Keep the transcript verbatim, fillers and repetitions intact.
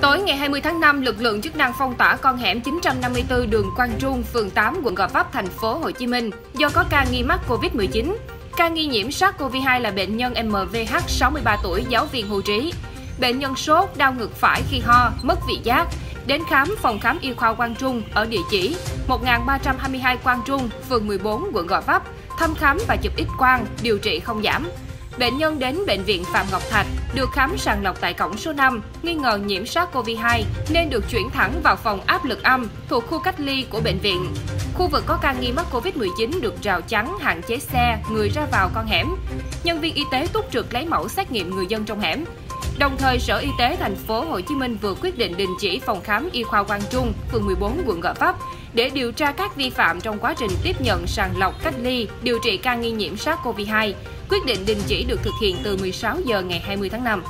Tối ngày hai mươi tháng năm, lực lượng chức năng phong tỏa con hẻm chín trăm năm mươi tư đường Quang Trung, phường tám, quận Gò Vấp, thành phố Hồ Chí Minh do có ca nghi mắc Covid mười chín. Ca nghi nhiễm SARS-xê o vê hai là bệnh nhân em vê hát, sáu mươi ba tuổi, giáo viên hưu trí. Bệnh nhân sốt, đau ngực phải khi ho, mất vị giác, đến khám phòng khám y khoa Quang Trung ở địa chỉ một nghìn ba trăm hai mươi hai Quang Trung, phường mười bốn, quận Gò Vấp, thăm khám và chụp X-quang, điều trị không giảm. Bệnh nhân đến bệnh viện Phạm Ngọc Thạch, được khám sàng lọc tại cổng số năm, nghi ngờ nhiễm SARS-xê o vê hai nên được chuyển thẳng vào phòng áp lực âm thuộc khu cách ly của bệnh viện. Khu vực có ca nghi mắc Covid mười chín được rào chắn, hạn chế xe, người ra vào con hẻm. Nhân viên y tế túc trực lấy mẫu xét nghiệm người dân trong hẻm. Đồng thời, Sở Y tế thành phố Hồ Chí Minh vừa quyết định đình chỉ phòng khám y khoa Quang Trung, phường mười bốn, quận Gò Vấp để điều tra các vi phạm trong quá trình tiếp nhận, sàng lọc, cách ly, điều trị ca nghi nhiễm SARS-xê o vê hai. Quyết định đình chỉ được thực hiện từ mười sáu giờ ngày hai mươi tháng năm.